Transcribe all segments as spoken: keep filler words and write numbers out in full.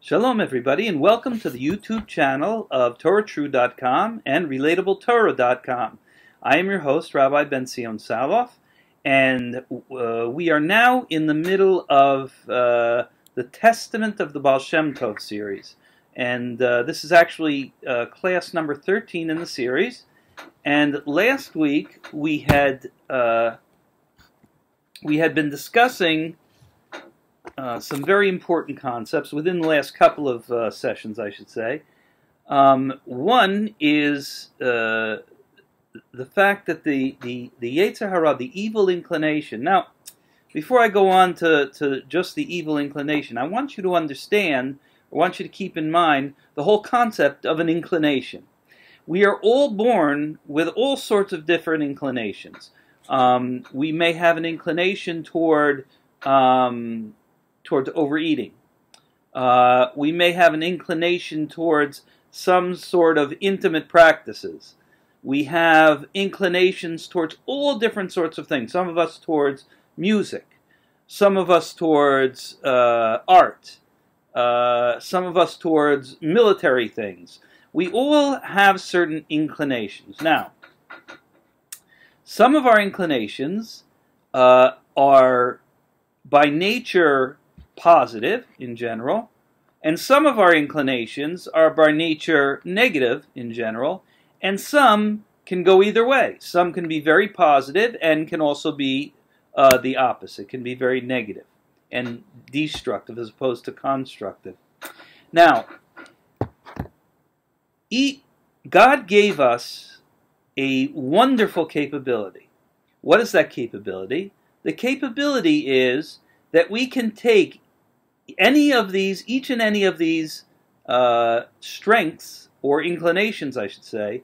Shalom everybody, and welcome to the YouTube channel of Torah True dot com and Relatable Torah dot com. I am your host, Rabbi Ben-Zion Saloff, and uh, we are now in the middle of uh, the Testament of the Ba'al Shem Tov series. And uh, this is actually uh, class number thirteen in the series. And last week we had uh, we had been discussing Uh, some very important concepts within the last couple of uh, sessions, I should say. Um, one is uh, the fact that the, the, the Yetzer Hara, the evil inclination. Now, before I go on to, to just the evil inclination, I want you to understand, I want you to keep in mind, the whole concept of an inclination. We are all born with all sorts of different inclinations. Um, we may have an inclination toward... Um, towards overeating. Uh, we may have an inclination towards some sort of intimate practices. We have inclinations towards all different sorts of things. Some of us towards music. Some of us towards uh, art. Uh, some of us towards military things. We all have certain inclinations. Now, some of our inclinations uh, are by nature positive in general, and some of our inclinations are by nature negative in general, and some can go either way. Some can be very positive and can also be uh, the opposite, can be very negative and destructive as opposed to constructive. Now, e God gave us a wonderful capability. What is that capability? The capability is that we can take any of these, each and any of these uh, strengths or inclinations, I should say,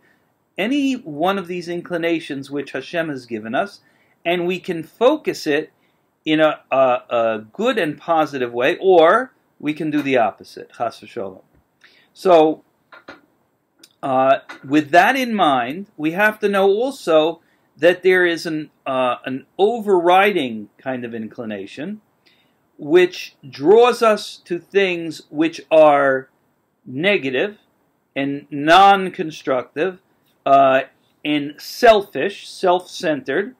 any one of these inclinations which Hashem has given us, and we can focus it in a, a, a good and positive way, or we can do the opposite, chas v'sholom. So, uh, with that in mind, we have to know also that there is an, uh, an overriding kind of inclination which draws us to things which are negative and non-constructive uh, and selfish, self-centered.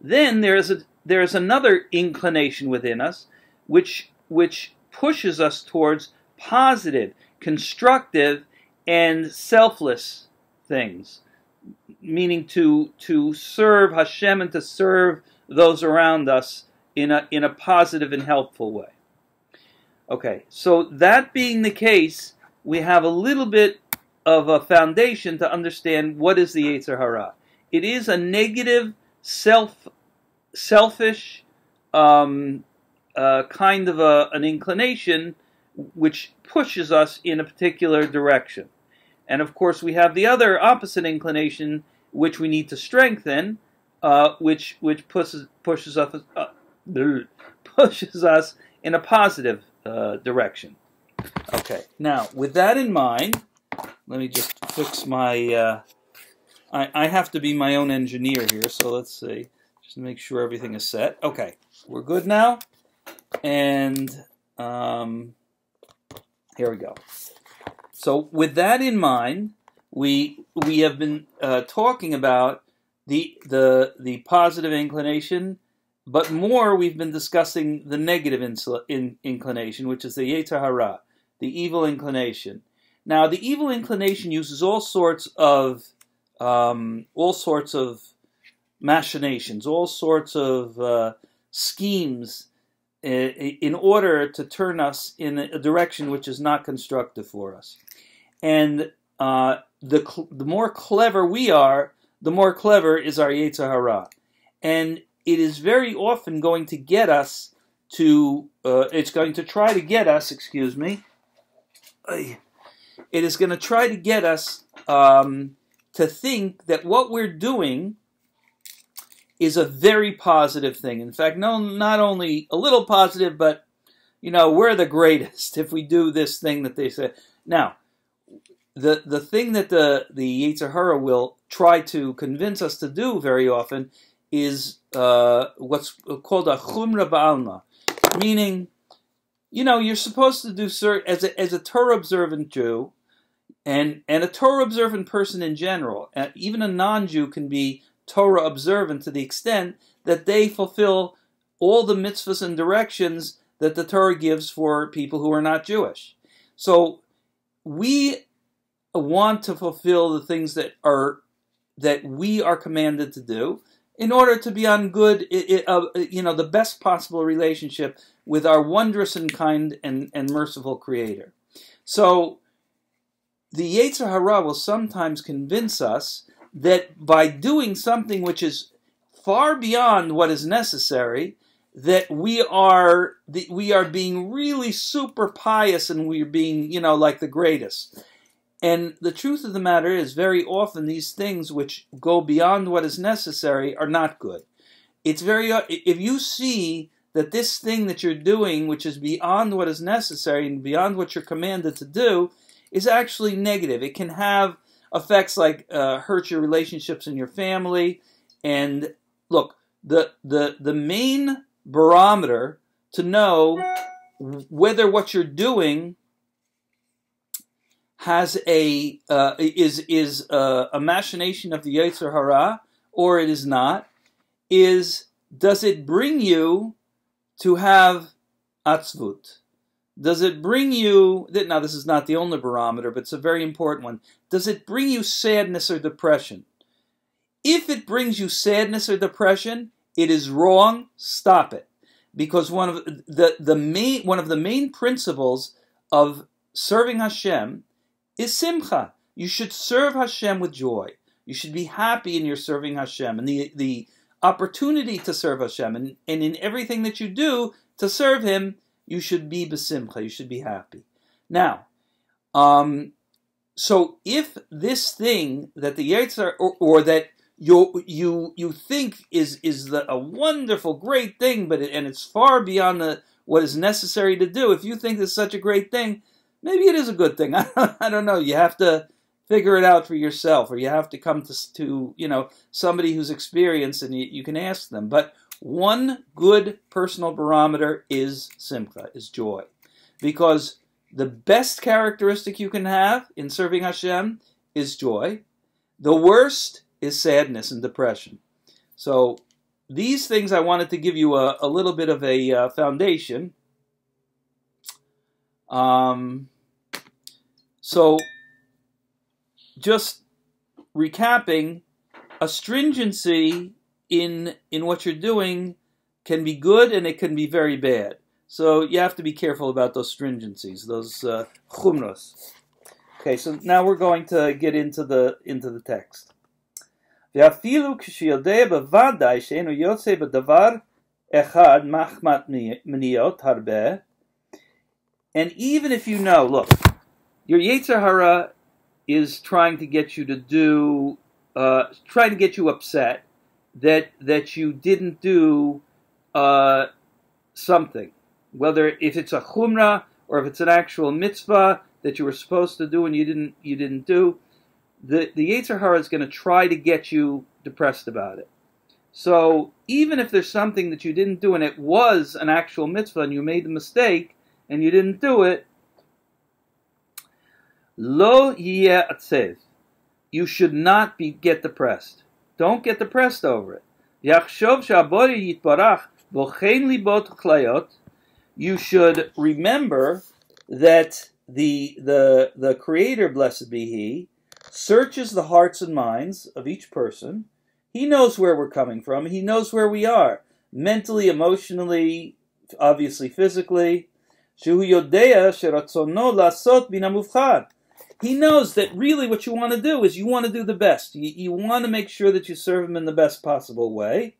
Then there is a there is another inclination within us which which pushes us towards positive, constructive, and selfless things, meaning to to serve Hashem and to serve those around us in a, in a positive and helpful way. Okay, so that being the case, we have a little bit of a foundation to understand what is the Yetzer Hara. It is a negative, self, selfish um, uh, kind of a, an inclination which pushes us in a particular direction. And of course we have the other opposite inclination which we need to strengthen, uh, which, which pushes, pushes us... Uh, pushes us in a positive uh, direction. Okay, now with that in mind, let me just fix my, uh, I, I have to be my own engineer here, so let's see, just make sure everything is set. Okay, we're good now, and um, here we go. So with that in mind, we, we have been uh, talking about the, the, the positive inclination. But more, we've been discussing the negative in inclination, which is the Yetzer Hara, the evil inclination. Now, the evil inclination uses all sorts of um, all sorts of machinations, all sorts of uh, schemes in order to turn us in a direction which is not constructive for us. And uh, the cl the more clever we are, the more clever is our Yetzer Hara, and it is very often going to get us to, uh, it's going to try to get us, excuse me, it is going to try to get us um, to think that what we're doing is a very positive thing. In fact, no, not only a little positive, but, you know, we're the greatest if we do this thing that they say. Now, the, the thing that the, the Yetzer Hara will try to convince us to do very often is uh, what's called a chumra ba'alma, meaning you know, you're supposed to do certain, as a, as a Torah observant Jew, and, and a Torah observant person in general, uh, even a non-Jew can be Torah observant to the extent that they fulfill all the mitzvahs and directions that the Torah gives for people who are not Jewish. So we want to fulfill the things that are that we are commanded to do in order to be on good, it, it, uh, you know, the best possible relationship with our wondrous and kind and, and merciful Creator. So the Yetzer Hara will sometimes convince us that by doing something which is far beyond what is necessary, that we are that we are being really super pious and we're being, you know, like the greatest. And the truth of the matter is, very often these things which go beyond what is necessary are not good. It's very, if you see that this thing that you're doing, which is beyond what is necessary and beyond what you're commanded to do, is actually negative. It can have effects like uh, hurt your relationships in your family. And look, the the the main barometer to know whether what you're doing has a uh, is is uh, a machination of the Yetzer Hara or it is not, is does it bring you to have atzvut? Does it bring you that now this is not the only barometer, but it's a very important one. Does it bring you sadness or depression? If it brings you sadness or depression, it is wrong. Stop it, because one of the the main one of the main principles of serving Hashem is simcha. You should serve Hashem with joy. You should be happy in your serving Hashem and the, the opportunity to serve Hashem. And, and in everything that you do to serve Him, you should be besimcha. You should be happy. Now, um, so if this thing that the Yetzer, or, or that you, you, you think is, is the, a wonderful, great thing, but it, and it's far beyond the, what is necessary to do, if you think it's such a great thing, maybe it is a good thing. I don't, I don't know. You have to figure it out for yourself, or you have to come to, to you know, somebody who's experienced, and you, you can ask them. But one good personal barometer is simcha, is joy. Because the best characteristic you can have in serving Hashem is joy. The worst is sadness and depression. So these things I wanted to give you a, a little bit of a uh, foundation. Um... So, just recapping, astringency in in what you're doing can be good and it can be very bad. So you have to be careful about those stringencies, those uh, chumros. Okay, so now we're going to get into the into the text. V'afilu k'shiyodeh b'vadai she'enu yotzei b'davar echad machmat mniot harbeh. And even if you know, look, your Yetzer Hara is trying to get you to do, uh, trying to get you upset that that you didn't do uh, something, whether if it's a chumrah or if it's an actual mitzvah that you were supposed to do and you didn't you didn't do. The the Yetzer Hara is going to try to get you depressed about it. So even if there's something that you didn't do and it was an actual mitzvah and you made the mistake and you didn't do it, Lo yeh atzev. You should not be get depressed. Don't get depressed over it. Yachshov she'abore yitbarach bochein libot chlayot. You should remember that the the the Creator, blessed be He, searches the hearts and minds of each person. He knows where we're coming from. He knows where we are mentally, emotionally, obviously physically. Shehu yodea sheratzono lasot binamuvchad. He knows that really what you want to do is you want to do the best. You, you want to make sure that you serve him in the best possible way.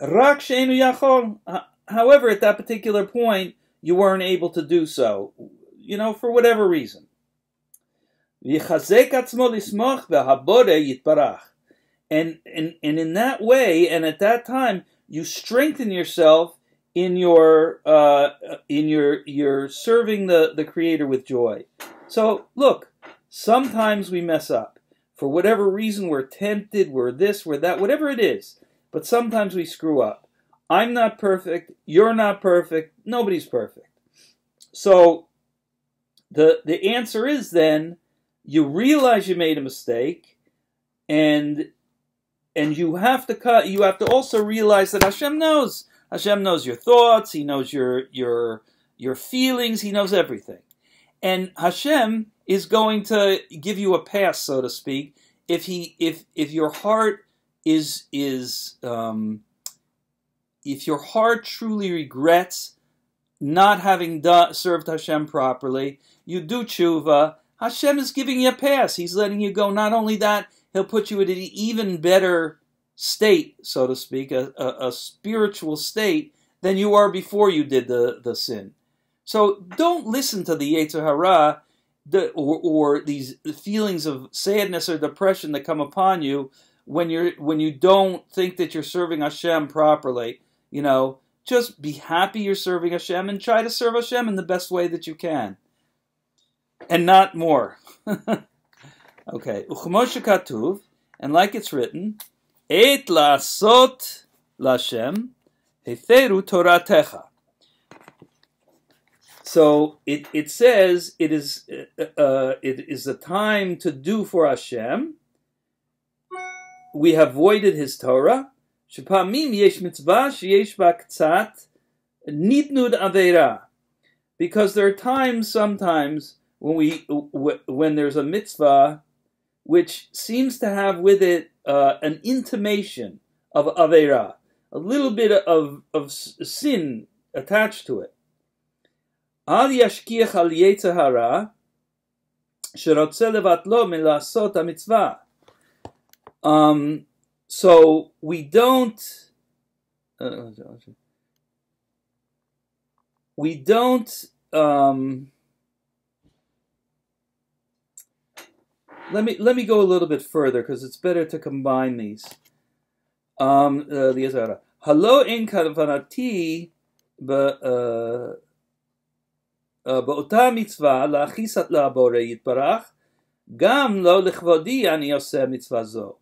Rak she'enu yachol. However, at that particular point, you weren't able to do so, you know, for whatever reason. V'chazek atzmo lismoch v'habore yitbarach. And and and in that way, and at that time, you strengthen yourself in your uh, in your your serving the the Creator with joy. So, look, sometimes we mess up. For whatever reason, we're tempted, we're this, we're that, whatever it is. But sometimes we screw up. I'm not perfect. You're not perfect. Nobody's perfect. So the the answer is then you realize you made a mistake, and and you have to cut. You have to also realize that Hashem knows. Hashem knows your thoughts. He knows your your your feelings. He knows everything, and Hashem is going to give you a pass, so to speak, if he if if your heart is is um, if your heart truly regrets not having done, served Hashem properly. You do tshuva. Hashem is giving you a pass. He's letting you go. Not only that, He'll put you in an even better state, so to speak, a, a, a spiritual state than you are before you did the, the sin. So don't listen to the Yetzer Hara the, or, or these feelings of sadness or depression that come upon you when you're when you don't think that you're serving Hashem properly. You know, just be happy you're serving Hashem and try to serve Hashem in the best way that you can. And not more. Okay. Uchmoshe katuv, and like it's written, et lasot lashem heferu toratecha. So it it says it is uh, it is the time to do for Hashem. We have voided His Torah. Shepamim yesh mitzvah sheyesh ba ktsat nitnud aveira, because there are times sometimes. When we when there's a mitzvah, which seems to have with it uh, an intimation of aveira, a little bit of of sin attached to it. Al yashkiach al yetzer hara, sherotzeh levatlo milasot a mitzvah. Um, so we don't uh, we don't. Um, Let me let me go a little bit further because it's better to combine these. Um, the Halo in kavanati ba ba'ota mitzvah la'achisat la'abore yitbarach gam lo lechvodi ani yoseh mitzvah zo.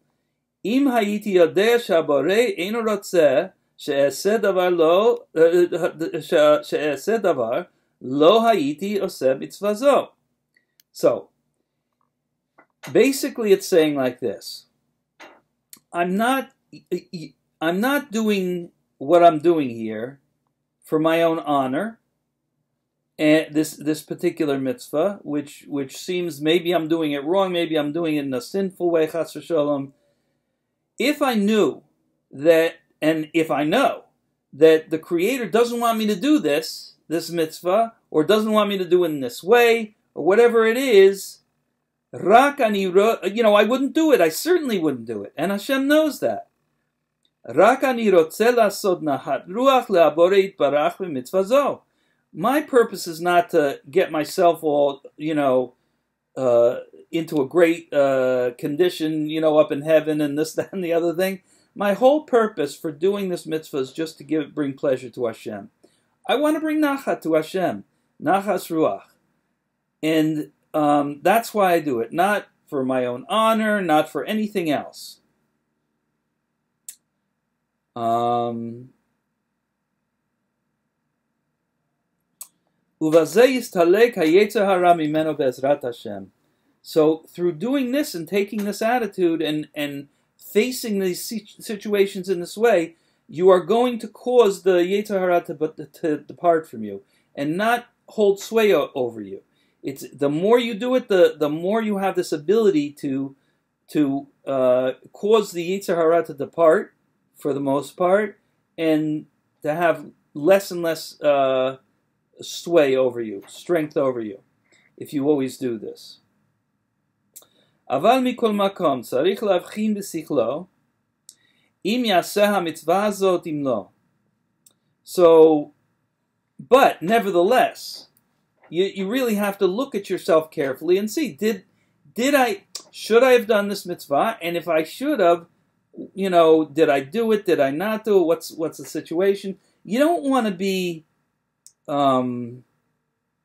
Im hayiti yodeh she'abore eino rotzeh she'aseh davar lo she'aseh davar lo hayiti yoseh mitzvah zo. So. Basically, it's saying like this: I'm not, I'm not doing what I'm doing here for my own honor. And this this particular mitzvah, which which seems maybe I'm doing it wrong, maybe I'm doing it in a sinful way. Chas v'sholom. If I knew that, and if I know that the Creator doesn't want me to do this this mitzvah, or doesn't want me to do it in this way, or whatever it is. Rak ani, you know, I wouldn't do it. I certainly wouldn't do it, and Hashem knows that. Rak ani rotzeh lasod nahat ruach le'abore yitbarach b'mitzvah zo. My purpose is not to get myself all, you know, uh, into a great uh, condition, you know, up in heaven and this, that, and the other thing. My whole purpose for doing this mitzvah is just to give, bring pleasure to Hashem. I want to bring nachat to Hashem, nachas ruach, and. Um, that's why I do it, not for my own honor, not for anything else. Um, so through doing this and taking this attitude and, and facing these situations in this way, you are going to cause the Yetzer Hara to, to depart from you and not hold sway over you. It's the more you do it, the the more you have this ability to to uh, cause the Yetzer Hara to depart, for the most part, and to have less and less uh, sway over you, strength over you, if you always do this. Aval mikol makom tzarich lavchin b'sichlo im yaseh hamitzvah hazot im lo. So, but nevertheless. You, you really have to look at yourself carefully and see, did did I, should I have done this mitzvah? And if I should have, you know, did I do it? Did I not do it? What's, what's the situation? You don't want to be, um,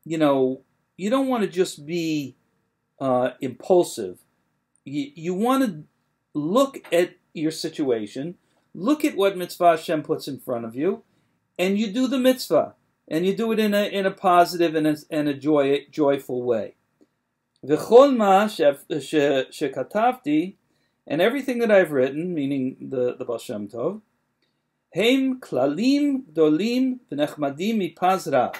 you know, you don't want to just be uh, impulsive. You, you want to look at your situation, look at what mitzvah Hashem puts in front of you, and you do the mitzvah. and you do it in a in a positive and a and a joy joyful way. V'chol ma shekatavti, and everything that I've written, meaning the the Ba'al Shem Tov, heim klalim dolim v'nechmadim mipazra.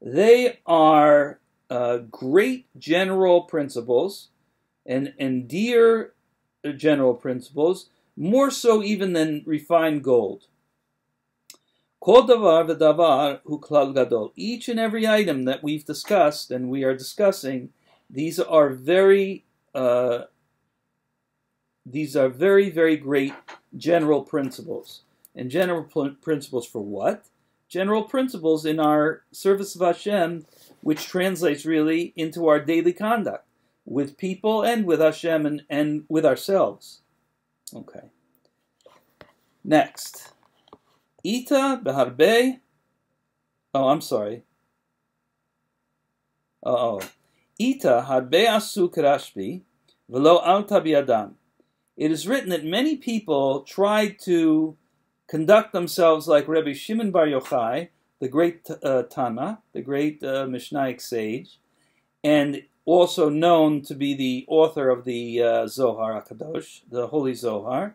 They are uh, great general principles, and and dear general principles, more so even than refined gold. Kol davar v'davar hu klal gadol. Each and every item that we've discussed and we are discussing, these are very, uh, these are very, very great general principles. And general principles for what? General principles in our service of Hashem, which translates really into our daily conduct with people and with Hashem and, and with ourselves. Okay. Next. Ita beharbe. Oh, I'm sorry. Uh-oh. Ita harbe asuk Rashbi velo alta biadam. It is written that many people tried to conduct themselves like Rabbi Shimon Bar Yochai, the great uh, Tana, the great uh, Mishnaic sage, and also known to be the author of the uh, Zohar Akadosh, the Holy Zohar.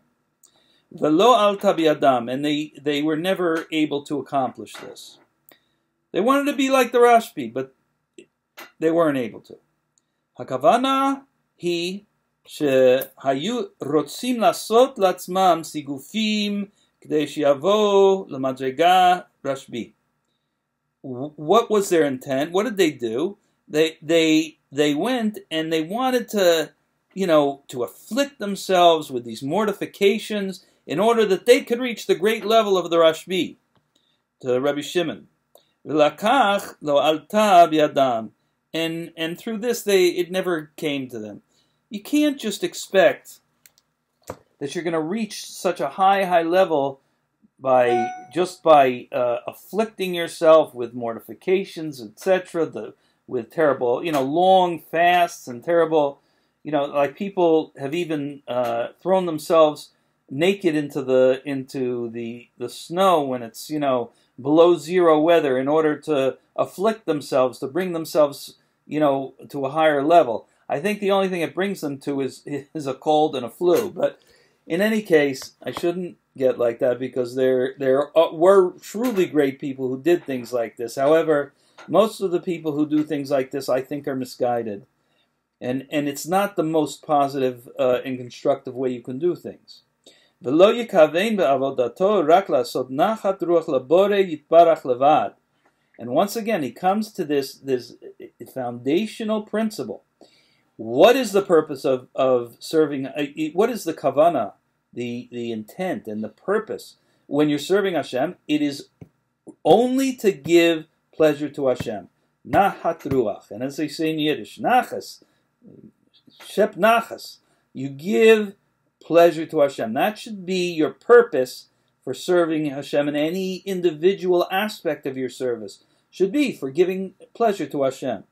V'lo alta biadam, and they, they were never able to accomplish this. They wanted to be like the Rashbi, but they weren't able to. Hakavana hi shehayu rotzim lasot latzmam sigufim k'dei shiavo l'madrega Rashbi. What was their intent? What did they do? They they they went and they wanted to, you know, to afflict themselves with these mortifications in order that they could reach the great level of the Rashbi, to Rabbi Shimon. V'lakach lo alta b'yadam, and and through this they it never came to them. You can't just expect that you're going to reach such a high high level by just by uh, afflicting yourself with mortifications, et cetera. The with terrible, you know, long fasts and terrible, you know, like people have even uh, thrown themselves naked into the into the the snow when it's, you know, below zero weather in order to afflict themselves, to bring themselves, you know, to a higher level. I think the only thing it brings them to is is a cold and a flu. But in any case, I shouldn't get like that, because there there were truly great people who did things like this. However, most of the people who do things like this, I think, are misguided. And and it's not the most positive uh, and constructive way you can do things. And once again, he comes to this, this foundational principle. What is the purpose of, of serving? Uh, what is the kavanah, the, the intent and the purpose? When you're serving Hashem, it is only to give pleasure to Hashem. Nachat ruach. And as they say in Yiddish, nachas, shep nachas. You give pleasure to Hashem. That should be your purpose for serving Hashem, and any individual aspect of your service should be for giving pleasure to Hashem.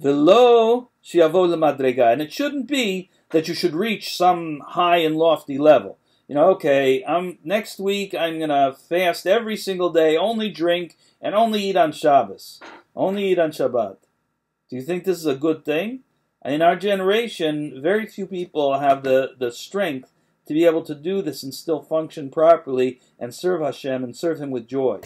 V'lo shiavo l'madrega. And it shouldn't be that you should reach some high and lofty level. You know, okay, I'm, next week I'm going to fast every single day, only drink, and only eat on Shabbos, only eat on Shabbat. Do you think this is a good thing? In our generation, very few people have the, the strength to be able to do this and still function properly and serve Hashem and serve Him with joy.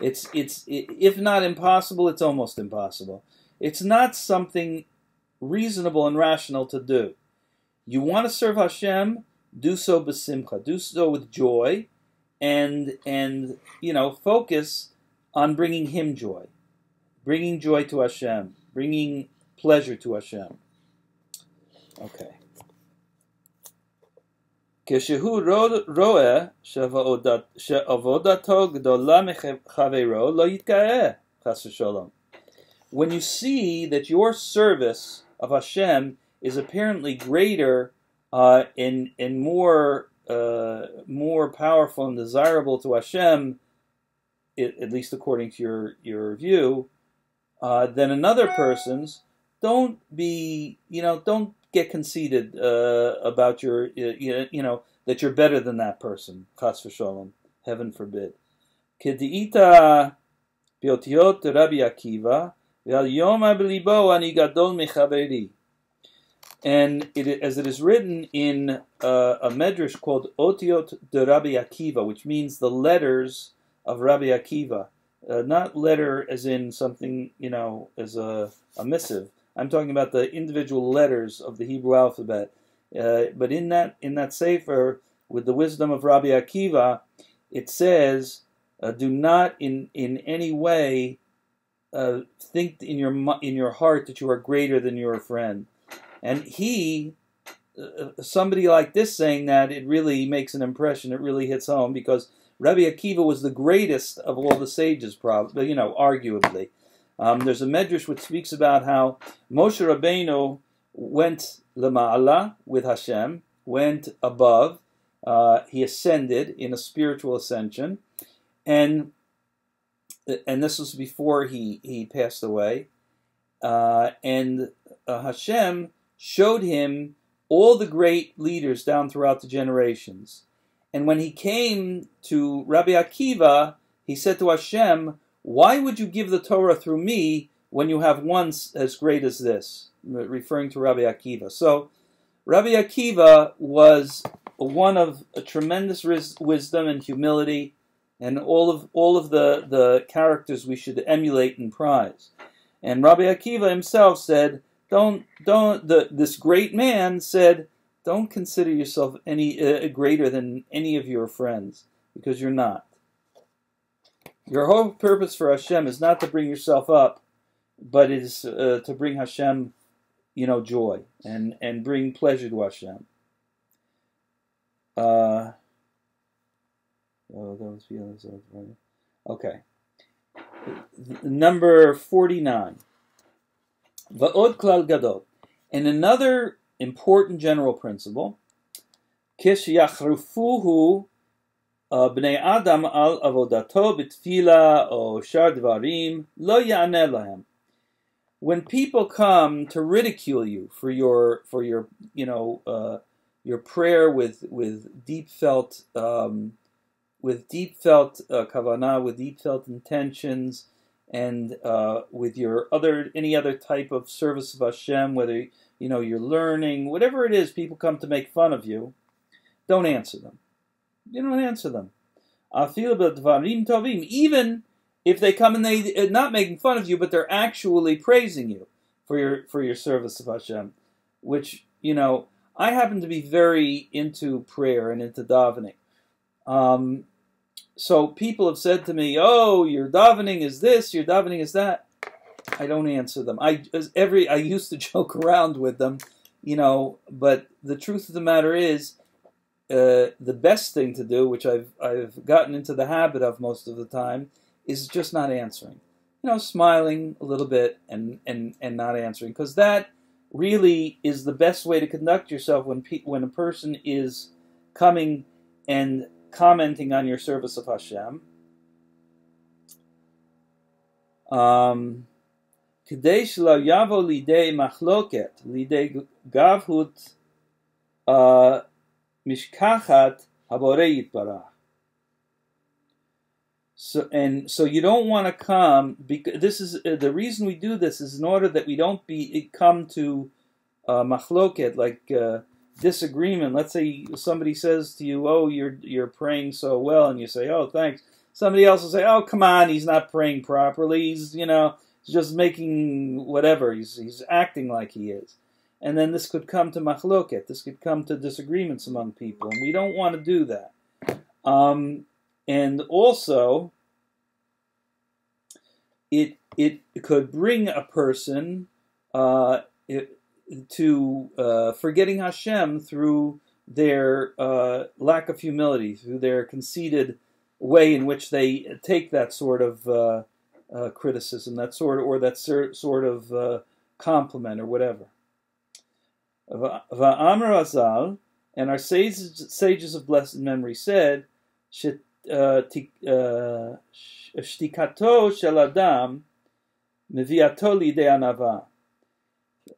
It's, it's it, if not impossible, it's almost impossible. It's not something reasonable and rational to do. You want to serve Hashem, do so b'simcha, do so with joy, and and you know, focus on bringing Him joy, bringing joy to Hashem, bringing pleasure to Hashem. Okay. Keshehu roeh she'avodato gdola mechaveiro lo yitga'eh chas v'sholom. When you see that your service of Hashem is apparently greater uh, and and more. Uh, more powerful and desirable to Hashem, it, at least according to your your view, uh, than another person's, don't be, you know, don't get conceited uh, about your, you know, that you're better than that person. Chas v'sholom, heaven forbid. K'di'ita Otiot de Rabbi Akiva, and it, as it is written in uh, a medrash called Otiot de Rabbi Akiva, which means the letters of Rabbi Akiva, uh, not letter as in something, you know, as a, a missive. I'm talking about the individual letters of the Hebrew alphabet. Uh, but in that in that sefer, with the wisdom of Rabbi Akiva, it says, uh, do not in in any way uh, think in your in your heart that you are greater than your friend. And he, uh, somebody like this saying that, it really makes an impression. It really hits home because Rabbi Akiva was the greatest of all the sages, probably, you know, arguably. Um, there's a medrash which speaks about how Moshe Rabbeinu went lema'ala with Hashem, went above. Uh, he ascended in a spiritual ascension, and and this was before he he passed away. Uh, and uh, Hashem showed him all the great leaders down throughout the generations. And when he came to Rabbi Akiva, he said to Hashem, "Why would you give the Torah through me when you have one as great as this?" Referring to Rabbi Akiva. So Rabbi Akiva was one of a tremendous wisdom and humility, and all of all of the, the characters we should emulate and prize. And Rabbi Akiva himself said, "Don't don't." The, this great man said, "Don't consider yourself any uh, greater than any of your friends, because you're not. Your whole purpose for Hashem is not to bring yourself up, but it is uh, to bring Hashem, you know, joy and and bring pleasure to Hashem." Uh, oh, that was the other side, right? Okay. Number forty-nine. Va'od klal gadol, and another important general principle. Kish yachrufuhu bnei adam al avodato b'tfila o shar dvarim lo ya'aneh lahem. When people come to ridicule you for your for your you know uh, your prayer with with deep felt um, with deep felt uh, kavanah, with deep felt intentions, and uh, with your other any other type of service of Hashem, whether you know you're learning, whatever it is, people come to make fun of you. Don't answer them. You don't answer them. Even if they come and they are not making fun of you, but they're actually praising you for your for your service of Hashem, which, you know, I happen to be very into prayer and into davening. Um, so people have said to me, "Oh, your davening is this, your davening is that." I don't answer them. I every I used to joke around with them, you know, but the truth of the matter is, Uh, the best thing to do, which I've I've gotten into the habit of most of the time, is just not answering. You know, smiling a little bit and and and not answering, because that really is the best way to conduct yourself when pe when a person is coming and commenting on your service of Hashem. Um, K'dei shelo yavo lidei machloket, lidei gavhut. Uh, Mishkachat haborei yitbarach. So and so you don't want to come, because this is uh, the reason we do this is in order that we don't be come to uh, machloket, like uh, disagreement. Let's say somebody says to you, "Oh, you're you're praying so well," and you say, "Oh, thanks." Somebody else will say, "Oh, come on, he's not praying properly. He's you know he's just making whatever. He's he's acting like he is." And then this could come to machloket. This could come to disagreements among people. And we don't want to do that. Um, and also, it it could bring a person uh, it, to uh, forgetting Hashem through their uh, lack of humility, through their conceited way in which they take that sort of uh, uh, criticism, that sort or that sort of uh, compliment or whatever. Va'amar Azal, and our sages, sages of blessed memory said, "Shtikato shel adam meviato lidei anava."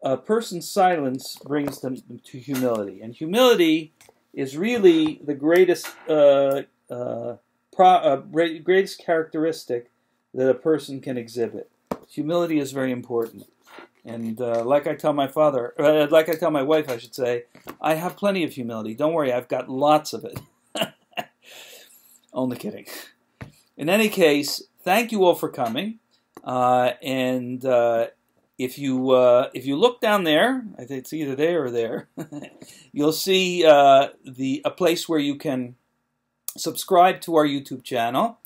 A person's silence brings them to humility, and humility is really the greatest, uh, uh, pro, uh, greatest characteristic that a person can exhibit. Humility is very important. And uh, like I tell my father, or like I tell my wife, I should say, I have plenty of humility. Don't worry, I've got lots of it. Only kidding. In any case, thank you all for coming. Uh, and uh, if you uh, if you look down there, I think it's either there or there, you'll see uh, the a place where you can subscribe to our YouTube channel,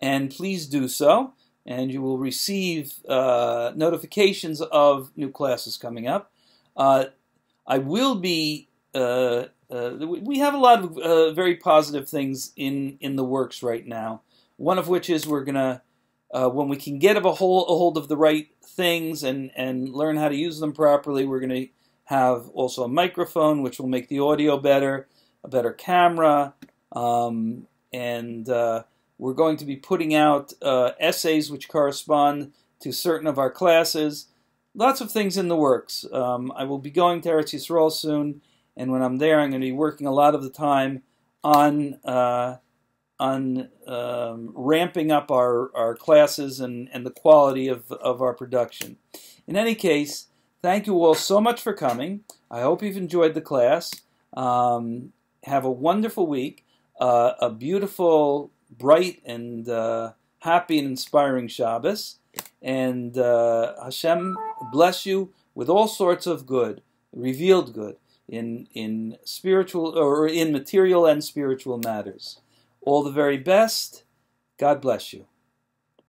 and please do so. And you will receive uh, notifications of new classes coming up. Uh, I will be, uh, uh, we have a lot of uh, very positive things in, in the works right now. One of which is we're going to, uh, when we can get a hold, a hold of the right things and, and learn how to use them properly, we're going to have also a microphone, which will make the audio better, a better camera, um, and... Uh, We're going to be putting out uh, essays which correspond to certain of our classes. Lots of things in the works. Um, I will be going to Eretz Yisrael soon, and when I'm there, I'm going to be working a lot of the time on uh, on um, ramping up our, our classes and, and the quality of, of our production. In any case, thank you all so much for coming. I hope you've enjoyed the class. Um, have a wonderful week, uh, a beautiful... bright and uh, happy and inspiring Shabbos, and uh, Hashem bless you with all sorts of good, revealed good, in in spiritual or in material and spiritual matters. All the very best. God bless you.